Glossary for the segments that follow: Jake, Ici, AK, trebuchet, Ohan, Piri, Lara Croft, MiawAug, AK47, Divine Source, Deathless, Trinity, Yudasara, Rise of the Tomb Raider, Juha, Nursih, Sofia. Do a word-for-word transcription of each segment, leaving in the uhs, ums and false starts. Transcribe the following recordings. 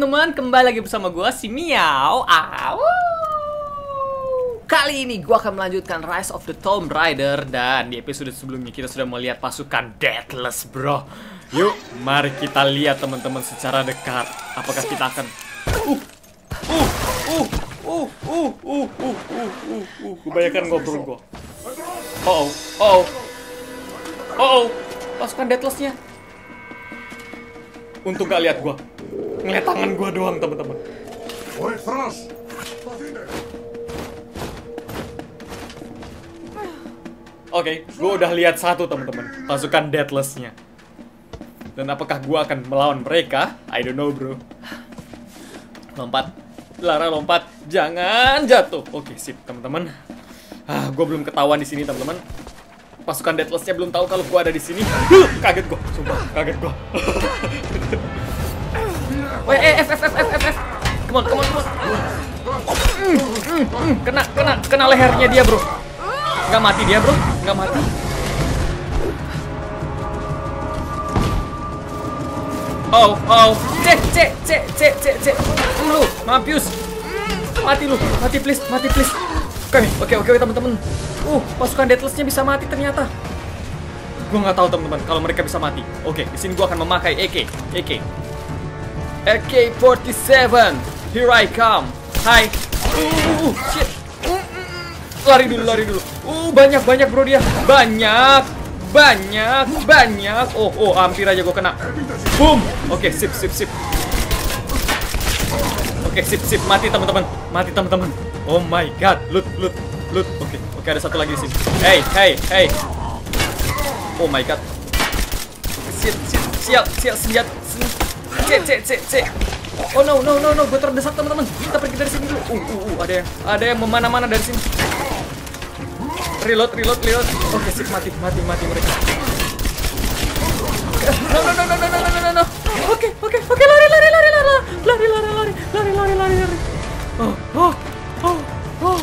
teman-teman, kembali lagi bersama gue si Miao. Kali ini gue akan melanjutkan Rise of the Tomb Raider. Dan di episode sebelumnya kita sudah melihat pasukan Deathless, bro. Yuk, mari kita lihat teman-teman secara dekat. Apakah kita akan Uh, uh, uh, uh, uh, uh, uh, uh, uh, uh Kebanyakan ngobrol gue. Oh, oh, oh, oh, pasukan Deathlessnya. Untung gak lihat gua, ngeliat tangan gua doang, teman-teman. Oke, gua udah lihat satu, teman-teman, pasukan Deathless-nya. Dan apakah gua akan melawan mereka? I don't know, bro. Lompat, Lara lompat, jangan jatuh. Oke, sip, teman-teman. Ah, gua belum ketahuan di sini, teman-teman. Pasukan Deathless-nya belum tahu kalau gua ada di sini. Huh, kaget gua, sumpah, kaget gua. Woi, eh, F, F, F, F, F, F. Come on, come on, come on. Mm, mm, mm. Kena, kena, kena lehernya dia, bro. Nggak mati dia, bro. Nggak mati. Oh, oh. Cek, cek, cek, cek, cek, cek. Lu, mampus. Mati lu, mati please, mati please. Oke, oke, oke, teman-teman. Uh, pasukan Deathless-nya bisa mati ternyata. Gue nggak tahu, teman-teman, kalau mereka bisa mati. Oke, di sini gue akan memakai A K, A K, A K empat puluh tujuh. Here I come. Hai. Uh, shit. Lari dulu, lari dulu. Uh, banyak, banyak bro dia. Banyak, banyak, banyak. Oh, oh, hampir aja gue kena. Boom. Oke, sip, sip, sip. Oke, sip, sip. Mati teman-teman, mati teman-teman. Oh my god. Loot, loot, loot. Oke, oke, ada satu lagi di sini. Hey, hey, hey. Oh my god. Siap, siap, siap, siap, siap. Cek, cek, cek, cek. Oh no, no, no, no. Gue terdesak, teman-teman. Kita pergi dari sini dulu. Uh, uh, uh, ada yang, ada yang memana-mana dari sini. Reload, reload, reload. Oke, okay, sip, mati, mati, mati mereka. No, no, no, no, no, no, no, no, no. Oke, okay, oke, okay, oke, okay, lari, lari, lari, lari, lari, lari, lari, lari, lari, lari, lari. Oh, oh, oh, oh,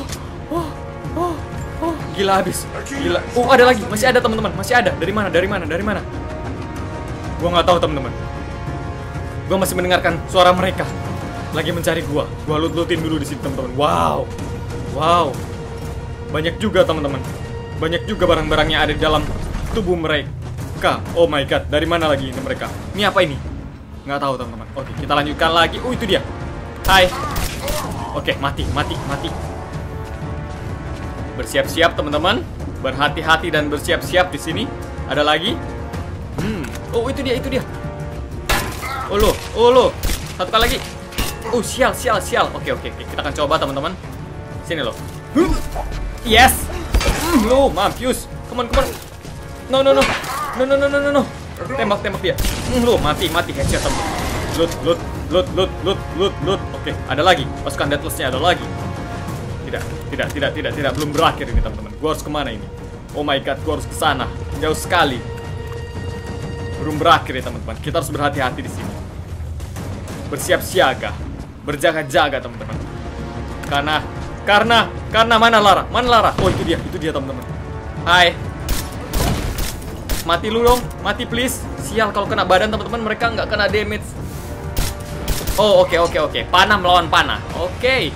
oh, oh. Oh, gila habis. Gila. Oh, ada lagi. Masih ada, teman-teman. Masih ada. Dari mana? Dari mana? Dari mana? Gua nggak tahu, teman-teman. Gua masih mendengarkan suara mereka. Lagi mencari gua. Gua lut-lutin dulu di sini, teman-teman. Wow. Wow. Banyak juga, teman-teman. Banyak juga barang-barang yang ada di dalam tubuh mereka. Oh my god. Dari mana lagi ini mereka? Ini apa ini? Nggak tahu, teman-teman. Oke, kita lanjutkan lagi. Oh, itu dia. Hai. Oke, mati, mati, mati. Bersiap-siap, teman-teman. Berhati-hati dan bersiap-siap di sini. Ada lagi. Hmm. Oh, itu dia, itu dia. Oh, lo. Oh, lo. Satu kali lagi. Oh, sial, sial, sial. Oke, oke, oke. Kita akan coba, teman-teman. Sini, lo. Yes. Lo, mampus. Come on, come on. No, no, no. No, no, no, no, no, no. Tembak, tembak dia. Lo, mati, mati. Headshot, teman-teman. Loot, loot, loot, loot, loot, loot, loot. Oke, ada lagi. Pasukan Deathless-nya ada lagi. Tidak, tidak, tidak, tidak, tidak. Belum berakhir ini, teman-teman. Gua harus kemana ini? Oh my god, gua harus ke sana. Jauh sekali. Belum berakhir ya, teman-teman. Kita harus berhati-hati di sini. Bersiap siaga. Berjaga-jaga, teman-teman. Karena karena karena mana Lara? Mana Lara? Oh, itu dia, itu dia, teman-teman. Hai. Mati lu dong. Mati please. Sial, kalau kena badan, teman-teman, mereka nggak kena damage. Oh, oke, oke, oke. Panah melawan panah. Oke.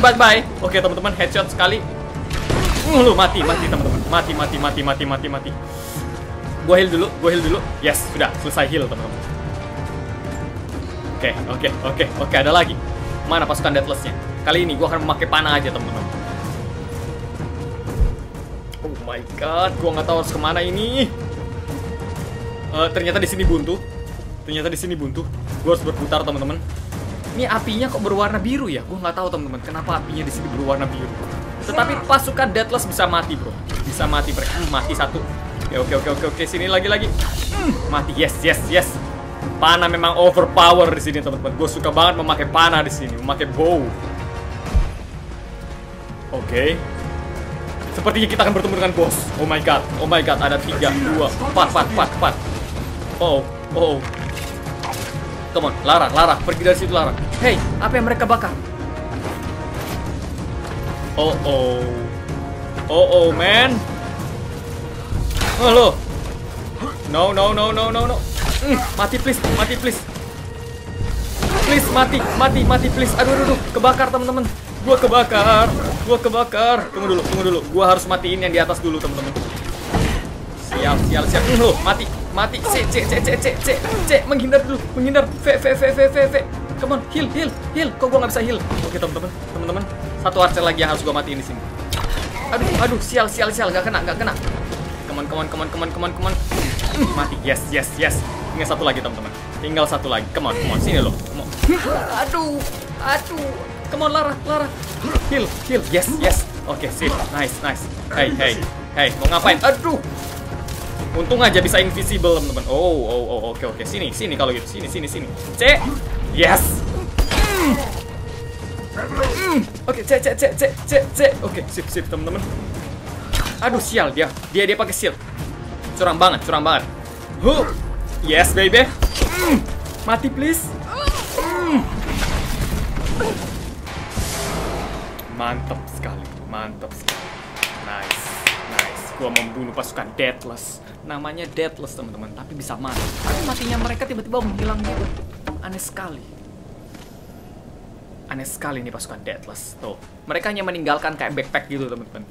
Bye bye. Oke, teman-teman, headshot sekali. Lu mati, mati, teman-teman. Mati, mati, mati, mati, mati, mati. Gua heal dulu, gua heal dulu. Yes, sudah selesai heal, teman-teman. Oke, oke, oke, oke, ada lagi. Mana pasukan Deathless-nya? Kali ini gua akan memakai panah aja, teman-teman. Oh my god, gua nggak tahu harus kemana ini. Uh, ternyata di sini buntu. Ternyata di sini buntu. Gua harus berputar, teman-teman. Ini apinya kok berwarna biru ya? Gue nggak tahu, teman-teman, kenapa apinya di sini berwarna biru. Tetapi pasukan Deathless bisa mati, bro. Bisa mati mereka. Mati satu. Ya, oke, oke, oke, oke. Sini lagi, lagi. Hmm, mati. Yes, yes, yes. Panah memang overpower di sini, teman-teman. Gue suka banget memakai panah di sini, memakai bow. Oke. Sepertinya kita akan bertemu dengan bos. Oh my god, oh my god. Ada tiga, dua, empat, empat, empat, empat. Oh, oh. Come on, Lara, Lara, pergi dari situ, Lara. Hey, apa yang mereka bakar? Oh, oh. Oh, oh, man. Halo. No, no, no, no, no, no. Mm, mati please, mati please. please mati, mati, mati, please. Aduh, aduh, aduh. Kebakar, teman-teman. Gua kebakar, gua kebakar. Tunggu dulu, tunggu dulu. Gua harus matiin yang di atas dulu, teman-teman. Siap, siap, siap. Loh, mati, mati. C, c, c, c, c, c, c. Menghindar dulu, menghindar. V, v, v, v, v, v. Come on, heal, heal, heal. Kok gua nggak bisa heal? Oke, teman-teman, teman-teman. Satu archer lagi yang harus gua matiin di sini. Aduh, aduh, sial, sial, sial. Gak kena, gak kena. Come on, come on, come on, come on, come on, come on. Mati. Yes, yes, yes. Tinggal satu lagi, teman-teman. Tinggal satu lagi. Come on, come on. Sini loh. Aduh, aduh. Come on, Lara, Lara. Heal, heal. Yes, yes. Oke, okay, sip. Nice, nice. Hey, hey. Hey, mau ngapain? Aduh. Untung aja bisa invisible, teman-teman. Oh, oh, oh. Oke, okay, oke. Okay. Sini, sini kalau gitu. Sini, sini, sini. C. Yes. Mm. Mm. Oke, okay, C, C, C, C, C, C. Oke, okay, sip, sip, teman-teman. Aduh, sial dia. Dia dia pakai shield. Curang banget, curang banget. Huh. Yes, baby. Mm. Mati, please. Mm. Mantap sekali, mantap sekali. Nice, nice. Gua membunuh pasukan Deathless. Namanya Deathless, teman-teman, tapi bisa mati. Tapi matinya mereka tiba-tiba menghilang gitu. Aneh sekali. Aneh sekali nih pasukan Deathless. Tuh, mereka hanya meninggalkan kayak backpack gitu, teman-teman.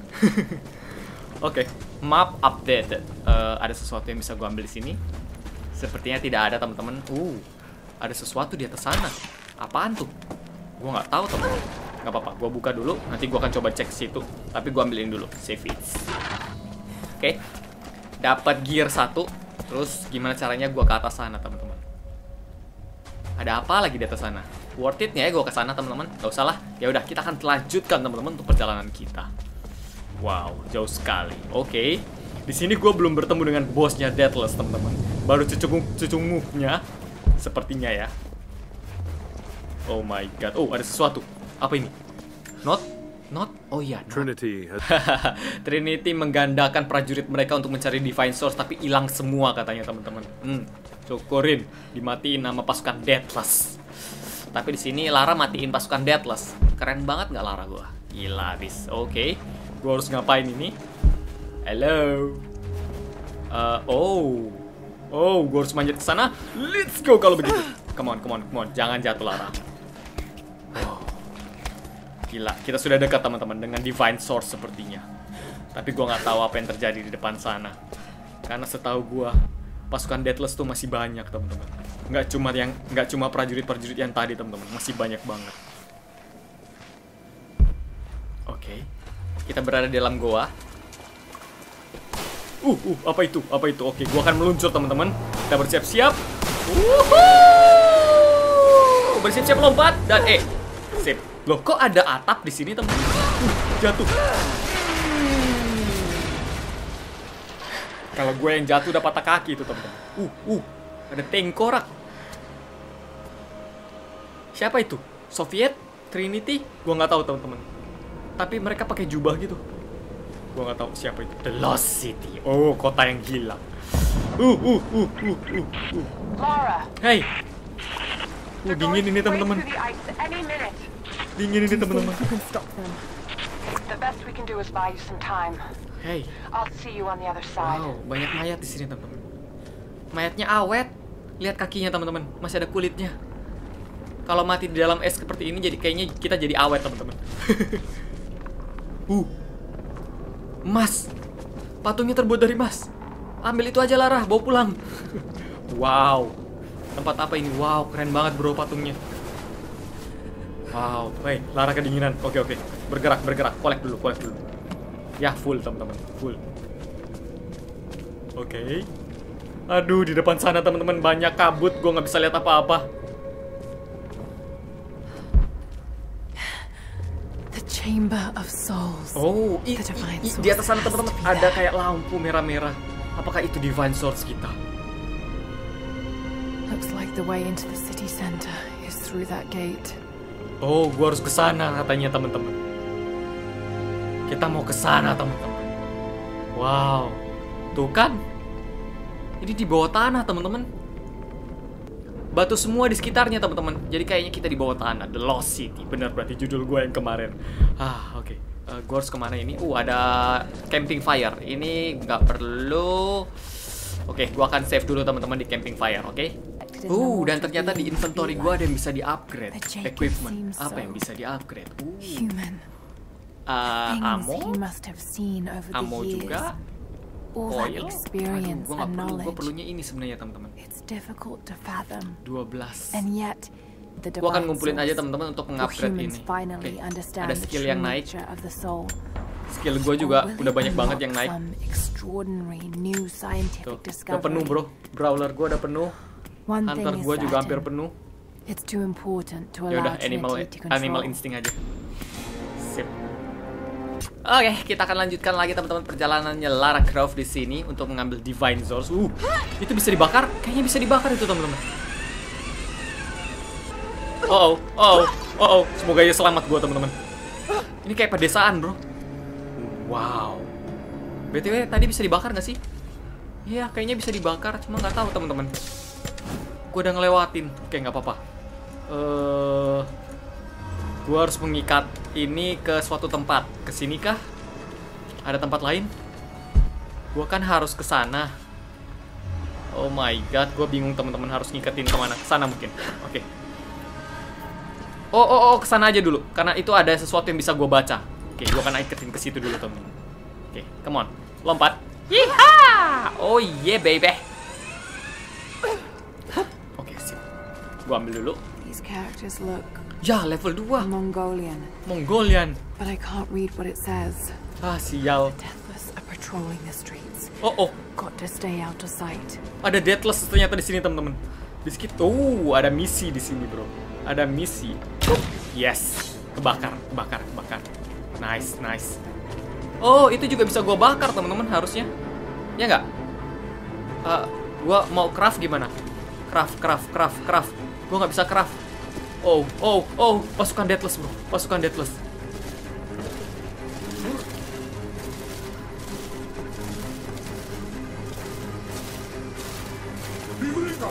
Oke, okay. Map updated. Uh, ada sesuatu yang bisa gua ambil di sini. Sepertinya tidak ada, teman-teman. Uh, ada sesuatu di atas sana. Apaan tuh? Gua nggak tahu, teman-teman. Nggak apa-apa. Gua buka dulu. Nanti gua akan coba cek situ. Tapi gua ambilin dulu. Save it. Oke. Dapat gear satu. Terus gimana caranya gua ke atas sana, teman-teman? Ada apa lagi di atas sana? Worth it ya gua ke sana, teman-teman? Gak usah lah. Ya udah, kita akan lanjutkan, teman-teman, untuk perjalanan kita. Wow, jauh sekali. Oke. Di sini gua belum bertemu dengan bosnya Deathless, teman-teman. Baru cucunguknya sepertinya ya. Oh my god. Oh, ada sesuatu. Apa ini? Not? Not? Oh iya, Trinity. Trinity menggandakan prajurit mereka untuk mencari Divine Source, tapi hilang semua katanya, teman-teman. Hmm. Cukurin dimatiin nama pasukan Deathless. Tapi di sini Lara matiin pasukan Deathless. Keren banget nggak Lara gua? Gila bis. Oke. Gua harus ngapain ini? Hello. Uh, oh. Oh, gue harus manjat ke sana. Let's go kalau begitu. Come on, come on, come on. Jangan jatuh, Lara. Oh. Gila, kita sudah dekat, teman-teman, dengan Divine Source sepertinya. Tapi gue nggak tahu apa yang terjadi di depan sana. Karena setahu gue, pasukan Deathless tuh masih banyak, teman-teman. Nggak cuma yang, nggak cuma prajurit-prajurit yang tadi, teman-teman. Masih banyak banget. Oke, okay. Kita berada di dalam goa. Uh, uh, apa itu? Apa itu? Oke, gua akan meluncur, teman-teman. Kita bersiap-siap. Wuhuu! Bersiap-siap lompat dan eh. Sip. Loh, kok ada atap di sini, teman-teman? Uh, jatuh. Kalau gue yang jatuh udah patah kaki itu, teman-teman. Uh, uh. Ada tengkorak. Siapa itu? Soviet? Trinity? Gua nggak tahu, teman-teman. Tapi mereka pakai jubah gitu. Gua nggak tahu siapa itu. The Lost City. Oh, kota yang gila. Uh, uh, uh, uh, uh, uh. Hey. Uh, dingin ini, teman-teman. Dingin ini, teman-teman. Hey. Wow, banyak mayat di sini, teman-teman. Mayatnya awet. Lihat kakinya, teman-teman. Masih ada kulitnya. Kalau mati di dalam es seperti ini, jadi kayaknya kita jadi awet, teman-teman. uh. Mas, patungnya terbuat dari emas. Ambil itu aja, Lara, bawa pulang. Wow, tempat apa ini? Wow, keren banget, bro, patungnya. Wow, hey, Lara kedinginan. Oke, oke, bergerak, bergerak. Kolek dulu, kolek dulu. Ya, full, teman-teman, full. Oke. Aduh, di depan sana, teman-teman, banyak kabut. Gue nggak bisa lihat apa-apa. Chamber of Souls. Oh, i, i, i, di atas sana, teman-teman, ada kayak lampu merah-merah. Apakah itu Divine Source kita? Looks like the way into the city center is through that gate. Oh, gua harus ke sana katanya, teman-teman. Kita mau ke sana, teman-teman. Wow. Tuh kan? Ini di bawah tanah, teman-teman. Batu semua di sekitarnya, teman-teman. Jadi kayaknya kita di bawah tanah. The Lost City. Bener, berarti judul gue yang kemarin. Ah, oke. Okay. Uh, gue harus kemana ini? Uh, ada camping fire. Ini nggak perlu. Oke, okay, gue akan save dulu, teman-teman, di camping fire. Oke. Okay? Uh, dan ternyata di inventory gue ada yang bisa di-upgrade. Equipment. Apa yang bisa di-upgrade? Uh. Uh, ammo. Ammo juga. Oil. Aduh, gue gak perlu. Gue perlunya ini sebenarnya, teman-teman. dua belas. Gua akan ngumpulin aja teman-teman untuk mengupgrade ini. Okay. Ada skill yang naik. Skill gue juga udah banyak banget yang naik. Tuh, udah penuh bro. Brawler gue udah penuh. Hunter gue juga hampir penuh. Yaudah, animal, animal instinct aja. Sip. Oke, okay, kita akan lanjutkan lagi teman-teman perjalanannya Lara Croft di sini untuk mengambil Divine Source. Uh, itu bisa dibakar? Kayaknya bisa dibakar itu teman-teman. Oh, oh, oh, oh, oh, semoga aja selamat gua teman-teman. Ini kayak pedesaan bro. Wow. B T W tadi bisa dibakar nggak sih? Iya, kayaknya bisa dibakar, cuma nggak tahu teman-teman. Gua udah ngelewatin, oke nggak apa-apa. Uh, gua harus mengikat ini ke suatu tempat. Kesini kah? Ada tempat lain? Gua kan harus ke sana. Oh my god, gua bingung teman-teman harus ngiketin kemana? Kesana mungkin. Oke. Okay. Oh, oh, oh, kesana aja dulu, karena itu ada sesuatu yang bisa gue baca. Oke, gue akan iketin ke situ dulu, temen. Oke, come on, lompat. Yeeha! Oh yeah, baby. Oke, sip. Gue ambil dulu. Ya, level dua. Mongolian. Mongolian. Ah, sial. Oh, oh. Ada Deathless ternyata di sini, temen-temen. Di situ, oh, ada misi di sini, bro. Ada misi. Yes. Kebakar, kebakar, kebakar. Nice, nice. Oh, itu juga bisa gua bakar, teman-teman, harusnya. Ya nggak? Uh, gua mau craft gimana? Craft, craft, craft, craft. Gua nggak bisa craft. Oh, oh, oh, pasukan Deathless, bro. Pasukan Deathless.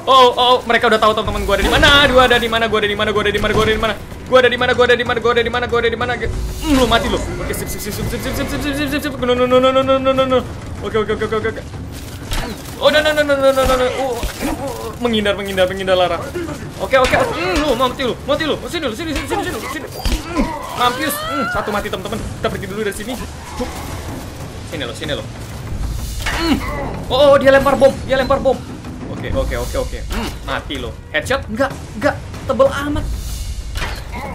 Oh, oh, mereka udah tahu teman-teman gue ada di mana. Gua ada di mana, gue ada di mana, gue ada di mana, gue ada di mana. Gue ada di mana, gue ada di mana, gue ada di mana, gue ada di mana. Lu mati lu. Oke, sip sip sip sip sip sip sip sip sip sip. No no no no no no no no. Oke oke oke oke oke. Oh, no no no no no no no. Menghindar menghindar menghindar Lara. Oke oke. Lu mati lu, mati lu. Sini dulu, sini sini sini sini. Mampus. Satu mati teman-teman. Kita pergi dulu dari sini. Sini lo, sini lo. Oh, dia lempar bom, dia lempar bom. Oke, oke, oke, oke. Hmm, mati lo. Headshot? Enggak, enggak. Tebel amat.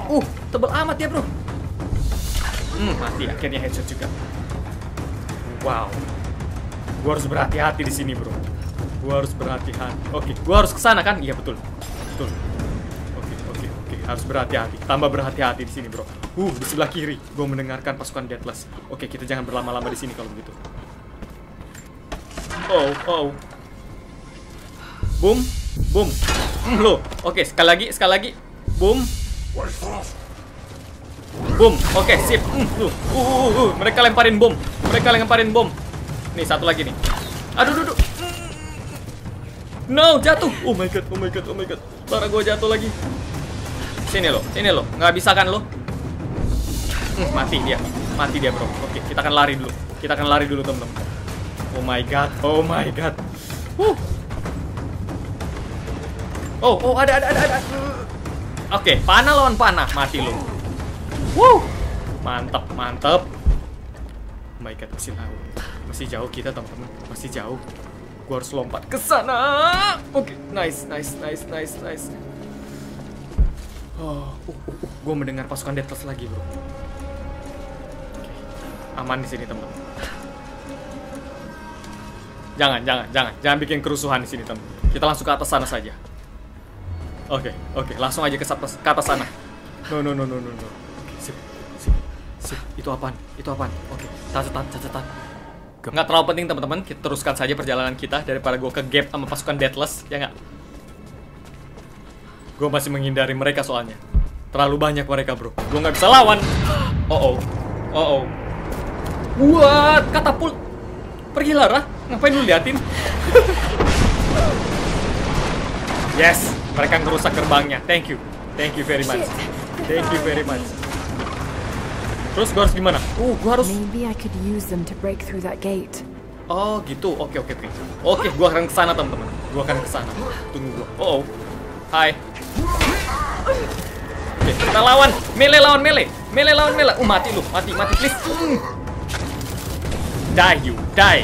Uh, tebel amat ya, bro. Hmm, mati. Akhirnya headshot juga. Wow. Gua harus berhati-hati di sini, bro. Gua harus berhati-hati. Oke, gua harus kesana kan? Iya, betul. Betul. Oke, oke, oke. Harus berhati-hati. Tambah berhati-hati di sini, bro. Uh, di sebelah kiri. Gua mendengarkan pasukan Deathless. Oke, kita jangan berlama-lama di sini kalau begitu. Oh, oh. Boom, boom, mm, lo. Oke, okay, sekali lagi, sekali lagi. Boom, boom. Oke, okay, sip. Mm, lo. Uh, uh, uh, uh. Mereka lemparin bom. Mereka lemparin bom. Nih satu lagi nih. Aduh, aduh. Mm. No, jatuh. Oh my god, oh my god, oh my god. Lara gue jatuh lagi. Sini lo, sini lo. Nggak bisa kan lo? Mm, mati dia, mati dia bro. Oke, okay, kita akan lari dulu. Kita akan lari dulu teman-teman. Oh my god, oh my god. Huh. Oh, oh, ada, ada, ada, ada. Oke, okay, panah lawan panah. Mati lu. Wow. Mantap, mantap. Oh my god, masih jauh. Masih jauh kita, teman-teman. Masih jauh. Gua harus lompat ke sana. Oke, okay, nice, nice, nice, nice, nice. Oh, uh, uh, uh. Gua mendengar pasukan Deathless lagi, bro. Oke. Okay. Aman di sini, teman-teman. Jangan, jangan, jangan. Jangan bikin kerusuhan di sini, teman-teman. Kita langsung ke atas sana saja. Oke, okay, oke, okay, langsung aja ke atas, ke atas sana. No, no, no, no, no, no. Sip, sip, sip. Itu apaan? Itu apaan? Oke, okay. Catatan, catatan. Nggak terlalu penting, teman-teman. Kita teruskan saja perjalanan kita daripada gue ke gap sama pasukan Deathless, ya nggak? Gue masih menghindari mereka soalnya. Terlalu banyak mereka, bro. Gue nggak bisa lawan. Oh, oh, oh, oh. What? Katapult. Pergi, Lara. Ngapain lu liatin? Yes. Mereka ngerusak gerbangnya. Thank you. Thank you very much. Thank you very much. Terus gue harus gimana? Uh, gue harus... Oh gitu, oke oke oke. Oke, gua akan kesana teman-teman. Gua akan kesana. Tunggu gua. Oh, oh. Hai. Oke, kita lawan. Melee lawan melee. Melee lawan melee. Uh, mati lu. Mati, mati please. Mm. Die you, die.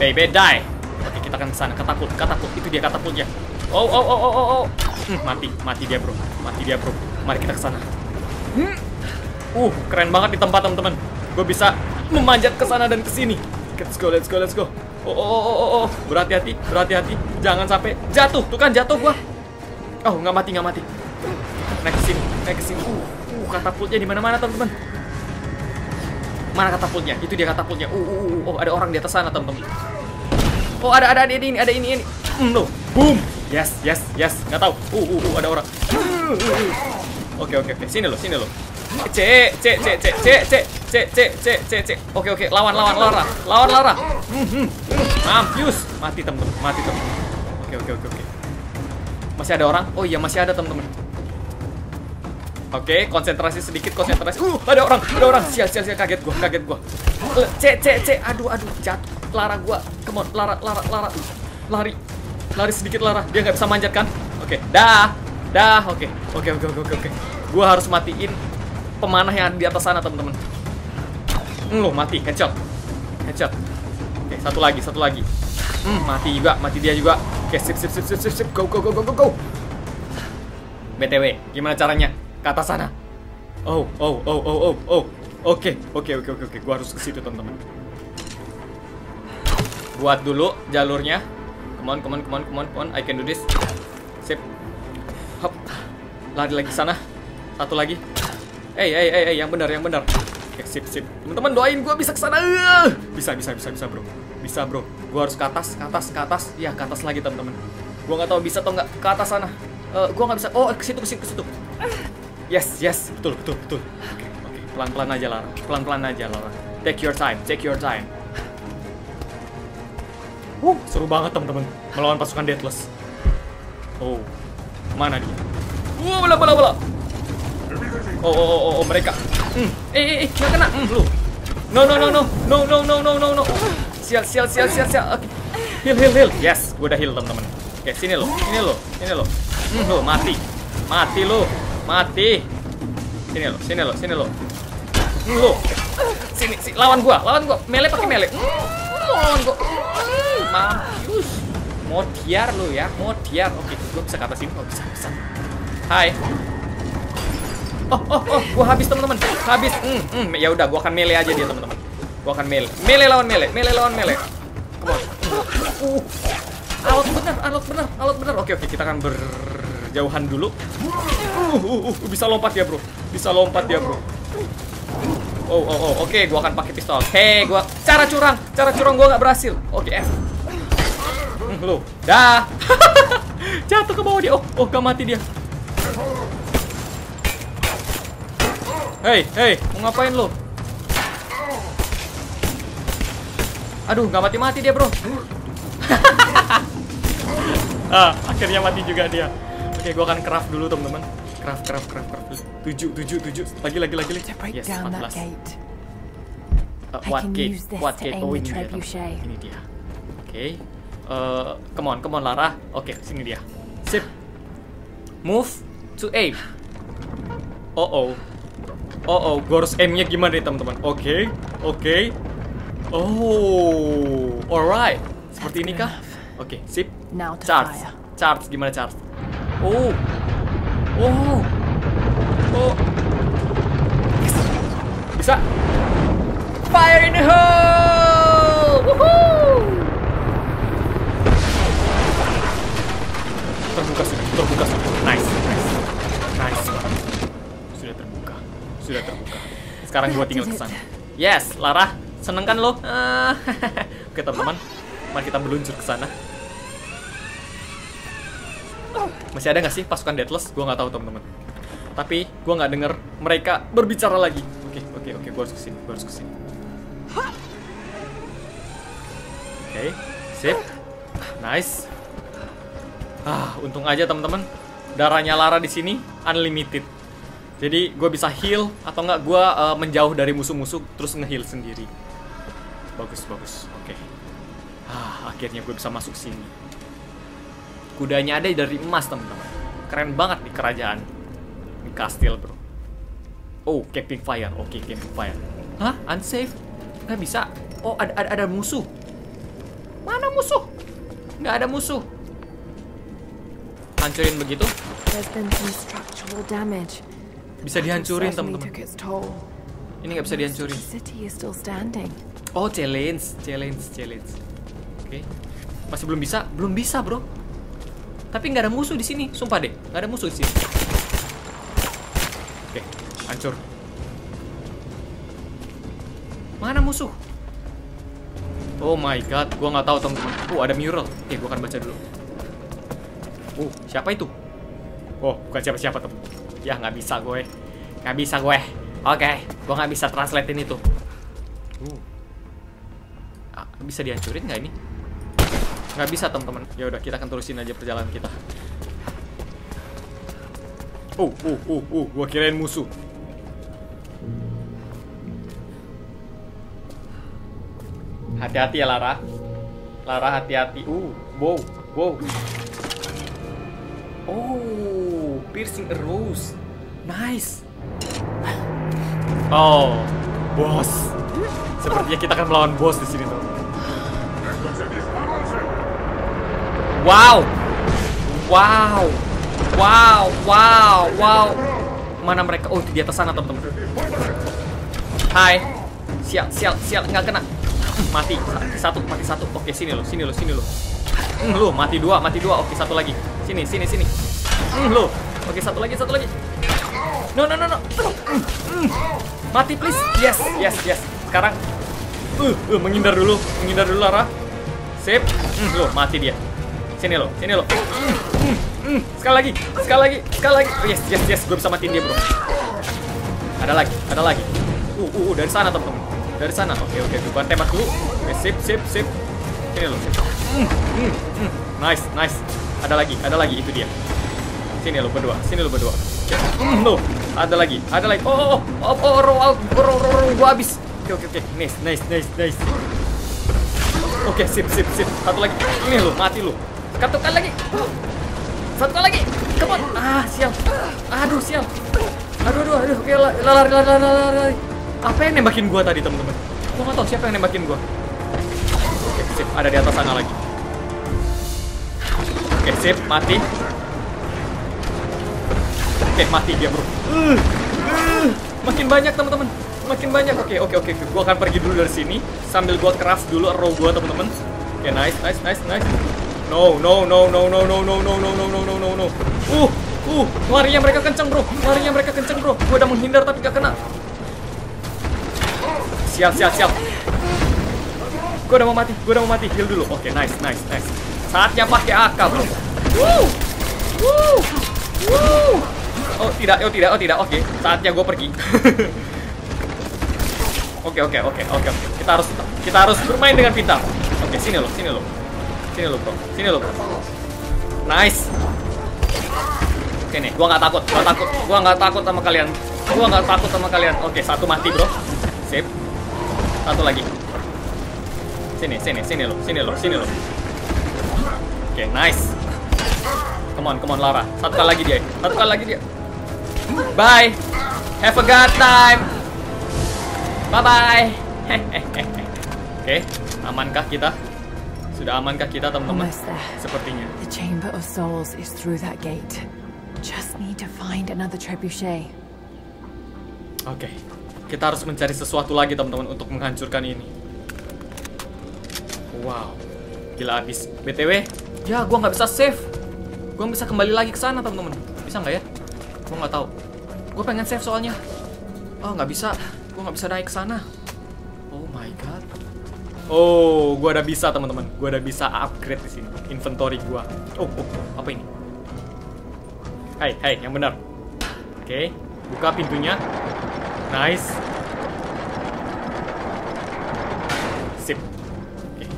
Baby die. Oke, kita akan kesana. Katapult, katapult. Itu dia katapultnya. Oh oh oh oh oh. Hmm, mati, mati dia bro. Mati dia bro. Mari kita kesana. Hmm. Uh, keren banget di tempat teman-teman. Gue bisa memanjat kesana dan kesini. Let's go, let's go, let's go. Oh, oh, oh, oh, oh. Berhati-hati, berhati-hati. Jangan sampai jatuh. Tuh kan jatuh gua. Oh, nggak mati, nggak mati. Naik kesini, naik kesini. Uh, uh, katapultnya di mana-mana teman-teman. Mana katapultnya? Itu dia katapultnya. Uh, uh, uh, oh, ada orang di atas sana teman-teman. Oh, ada, ada, ada ini, ada ini, ini. Hmm, no. Boom. Yes, yes, yes. Nggak tahu. Uh, uh, uh, ada orang. Oke, oke, oke. Sini lo, sini lo. C, C, C, C, C, C, C, C, C, C, C. Oke, oke, lawan, lawan, Lara, lawan, Lara. Mampus, mati temen, mati temen. Oke, oke, oke, oke. Masih ada orang? Oh iya, masih ada temen-temen. Oke, konsentrasi sedikit, konsentrasi. Uh, ada orang, ada orang. Sial, sial, sial, kaget gua, kaget gua. C, C, C. Aduh, aduh, jatuh. Lara gua, come on, Lara, Lara, Lara. Lari, lari sedikit Lara. Dia nggak bisa manjat kan? Oke, dah, dah. Oke, oke, oke, oke, oke. Gua harus matiin pemanah yang ada di atas sana teman-teman. Mm, loh mati, headshot, headshot. Oke, satu lagi, satu lagi. Mm, mati juga, mati dia juga. Oke, sip, sip, sip, sip, sip, sip. Go, go, go, go, go, go. B T W, gimana caranya ke atas sana? Oh, oh, oh, oh, oh, oh. Oke, oke, oke, oke, oke. Gua harus ke situ teman-teman. Buat dulu jalurnya. Come on, come on, come on, come on, come on. I can do this. Sip. Hop. Lari lagi sana. Satu lagi. Eh, eh, eh, yang benar, yang benar. Oke, sip, sip. Teman-teman doain gue bisa kesana. Bisa, bisa, bisa, bisa, bro. Bisa, bro. Gue harus ke atas, ke atas, ke atas. Ya, ke atas lagi, teman-teman. Gue nggak tahu bisa atau nggak ke atas sana. Uh, gue nggak bisa. Oh, ke situ, ke situ, ke situ. Yes, yes. Betul, betul, betul. Oke, oke. Pelan-pelan aja, Lara. Pelan-pelan aja, Lara. Take your time, take your time. Uh, seru banget, teman-teman. Melawan pasukan Deathless. Oh, mana dia? Uh, bola, bola, bola. Oh, oh, oh, oh, mereka. Mm. Eh, eh, eh, nggak kena. Mm, lu. No, no, no, no, no, no, no, no, no, no. Sial, sial, sial, sial, sial. Oke. Okay. Heal, heal, heal. Yes, gue udah heal teman-teman. Oke, okay, sini lo, sini lo, sini lo. Mm, lo mati, mati lo, mati. Sini lo, sini lo, sini lo. Mm, lo. Sini, sini, lawan gue, lawan gue. Mele pakai mele. Mm, lawan gue. Mm, mampus. Modiar lo ya, modiar. Oke, okay, gue bisa ke atas sini. Oh, bisa, bisa. Hai. Oh, oh, oh, gua habis teman-teman, habis. Hmm, hmm, ya udah, gua akan melee aja dia teman-teman. Gua akan melee, melee lawan melee, melee lawan melee. Come on. Uh, alot bener, alot bener, alot bener. Oke, oke, kita akan berjauhan dulu. Uh, uh, uh, bisa lompat dia bro, bisa lompat dia bro. Oh, oh, oh, oke, gua akan pakai pistol. Hei, gua cara curang, cara curang gua nggak berhasil. Oke, F. Hmm, lu, dah. Jatuh ke bawah dia. Oh, oh, gak mati dia. Hei, hei, mau ngapain lo? Aduh, gak mati-mati dia bro. Ah, akhirnya mati juga dia. Oke, gua akan craft dulu teman-teman. Craft, craft, craft, craft. Tujuh, tujuh, tujuh. Lagi, lagi, lagi, lagi. Yes, empat belas. Uh, what gate? What gate? Oh, ini dia. Ini dia. Oke. Okay. Uh, come on, come on Lara. Oke, okay, sini dia. Sip. Move to aim. Oh, oh. Oh, oh, gue harus aim-nya gimana nih teman-teman? Oke, okay, oke. Okay. Oh, alright. Seperti ini kah? Oke, okay, sip. Charge, charge. Gimana charge? Oh, oh, oh. Bisa? Fire in the hole! Woohoo! Terbuka sudah, terbuka sudah. Nice, nice, nice. Sudah terbuka. Sudah terbuka. Sekarang gua tinggal kesana. Yes, Lara, seneng kan lo? Uh, Oke teman-teman, mari kita meluncur ke sana. Masih ada nggak sih pasukan Deathless? Gua nggak tahu teman-teman. Tapi gua nggak dengar mereka berbicara lagi. Oke, okay, oke, okay, oke. Okay. Gua harus kesini, gua harus kesini. Oke, okay, sip, nice. Ah, untung aja teman-teman. Darahnya Lara di sini unlimited. Jadi gue bisa heal atau nggak gue uh, menjauh dari musuh-musuh terus ngeheal sendiri. Bagus, bagus. Oke. Okay. Ah, akhirnya gue bisa masuk sini. Kudanya ada dari emas, teman-teman. Keren banget nih kerajaan. Ini kastil, bro. Oh, camping fire. Oke, okay, camping fire. Hah? Unsafe? Nggak bisa. Oh, ada, ada, ada musuh. Mana musuh? Nggak ada musuh. Hancurin begitu. Bisa dihancurin, teman-teman. Ini nggak bisa dihancurin. Oh, challenge, challenge, challenge. Oke, okay. Masih belum bisa, belum bisa, bro. Tapi nggak ada musuh di sini, sumpah deh, nggak ada musuh di sini. Oke, okay. Hancur. Mana musuh? Oh my god, gua nggak tahu, teman-teman. Oh, ada mural. Oke, okay, gua akan baca dulu. Oh, siapa itu? Oh, bukan siapa-siapa, teman. Ya, nggak bisa gue, nggak bisa gue. Oke, okay. Gue nggak bisa translatein itu. Uh. Ah, bisa dihancurin nggak ini? Nggak bisa, teman-teman. Ya udah, kita akan terusin aja perjalanan kita. Oh, oh, oh, oh, gue kirain musuh. Hati-hati ya, Lara. Lara, hati-hati. Uh, wow, wow. Oh, piercing a rose. Nice. Oh, bos. Sepertinya kita akan melawan bos di sini, tuh. Wow. Wow. Wow, wow, wow. Mana mereka? Oh, di atas sana, teman-teman. Hai. Sial, sial, sial, nggak kena. Mati. Satu, mati satu. Oke, sini lo, sini lo, sini lo. Lo, mati dua, mati dua. Oke, satu lagi. Sini, sini, sini. Lo. Oke, satu lagi, satu lagi. No, no, no, no. Mati, please. Yes, yes, yes. Sekarang uh, uh, menghindar dulu. Menghindar dulu, Lara. Sip. Mm, loh, mati dia. Sini loh, sini loh. Mm, mm, mm. Sekali lagi, sekali lagi, sekali lagi. Oh, yes, yes, yes. Gue bisa matiin dia, bro. Ada lagi, ada lagi. Uh, uh, uh dari sana, teman-teman. Dari sana. Oke, oke. Gue tembak dulu. Oke, sip, sip, sip. Sini loh. Mm, mm, mm. Nice, nice. Ada lagi, ada lagi. Itu dia. Sini lo berdua, sini lo berdua. Mm, loh. Ada lagi, ada lagi. Oh, oh, oh, oh, roll out, roll, roll, roll. Gua habis. Oke, oke, oke. Nice, nice, nice, nice. Oke, sip, sip, sip. Satu lagi. Ini lo, mati lo. Satu kali lagi. Satu kali lagi. Come on. Ah, sial. Aduh, sial. Aduh, aduh, aduh. Oke, lari, lari, lari, lari. Apa yang nembakin gua tadi, teman-teman? Gua nggak tahu siapa yang nembakin gua. Oke, sip. Ada di atas sana lagi. Oke, sip. Mati. Oke, mati dia, bro. Uh, uh, makin banyak, teman-teman. Makin banyak. Oke, oke, oke. Gue akan pergi dulu dari sini sambil gue craft dulu row gue, teman-teman. Oke, nice, nice, nice, nice. No, no, no, no, no, no, no, no, no, no, no, no, no. Uh, uh, larinya mereka kenceng, bro. Larinya mereka kenceng, bro. Gue udah menghindar tapi gak kena. Siap, siap, siap. Gue udah mau mati. Gue udah mau mati. Heal dulu. Oke, nice, nice, nice. Saatnya pakai A K, bro. Woo, woo, woo. Oh tidak, oh tidak, oh tidak, oke, okay. Saatnya gue pergi. Oke, oke, oke, oke. Kita harus, kita harus bermain dengan pintar. Oke, okay, sini loh, sini loh. Sini loh, bro, sini loh, bro. Nice. Oke okay, nih, gue gak takut, gue takut, gue gak takut sama kalian. Gue gak takut sama kalian. Oke, okay, satu mati, bro. Sip. Satu lagi. Sini, sini, sini loh, sini loh, sini loh. Oke, okay, nice. Come on, come on, Lara. Satu kali lagi dia, satu kali lagi dia. Bye. Have a good time. Bye-bye. Oke, amankah kita? Sudah amankah kita, teman-teman? Sepertinya. The chamber of souls is through that gate. Just need to find another trebuchet. Oke. Okay. Kita harus mencari sesuatu lagi, teman-teman, untuk menghancurkan ini. Wow. Gila abis. B T W, ya gua nggak bisa save. Gua bisa kembali lagi ke sana, teman-teman. Bisa nggak ya? Gue nggak tahu. Gue pengen save soalnya. Oh, nggak bisa. Gue nggak bisa naik ke sana. Oh my god. Oh, gue udah bisa, teman-teman. Gue udah bisa upgrade di sini. Inventory gue. Oh, oh, apa ini? Hai, hai, yang benar. Oke, okay. Buka pintunya. Nice. Sip. Oke. Okay.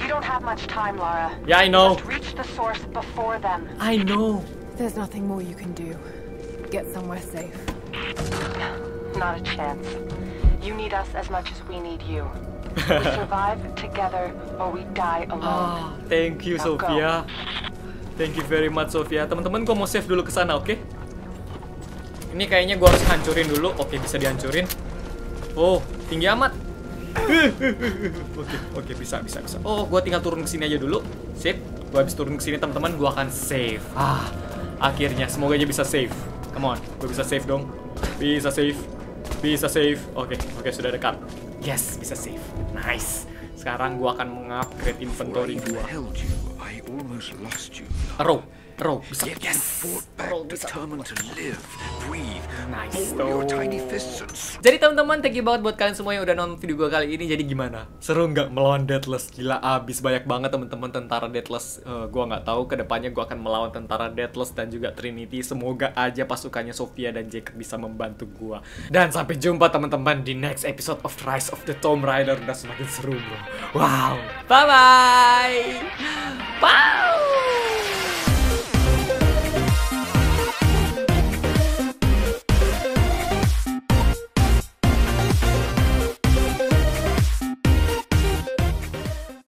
You don't have much time, Lara. Yeah, I know. The source before them. I know. There's nothing more you can do. Get somewhere safe. Not a chance. You need us as much as we need you. We survive together or we die alone. Oh, thank you, now Sofia. Go. Thank you very much, Sofia. Teman-teman, gue mau save dulu ke sana, oke? Okay? Ini kayaknya gue harus hancurin dulu. Oke, okay, bisa dihancurin. Oh, tinggi amat. Oke, oke, bisa, bisa, bisa. Oh, gue tinggal turun ke sini aja dulu. Sip. Gue habis turun ke sini, teman-teman, gue akan save. Ah, akhirnya. Semoga aja bisa save. Come on, gue bisa save dong. Bisa save. Bisa save. Oke, okay, oke, okay, sudah dekat. Yes, bisa save. Nice. Sekarang gue akan mengupgrade inventory gue. Row, row, bisa. Yes. Row, bisa. Nice. So. Jadi teman-teman, thank you banget buat kalian semua yang udah nonton video gue kali ini. Jadi gimana? Seru nggak melawan Deathless? Gila, abis banyak banget teman-teman tentara Deathless. Uh, gue nggak tahu kedepannya gue akan melawan tentara Deathless dan juga Trinity. Semoga aja pasukannya Sofia dan Jake bisa membantu gue. Dan sampai jumpa teman-teman di next episode of Rise of the Tomb Raider. Udah semakin seru bro. Wow. Bye bye. Wow.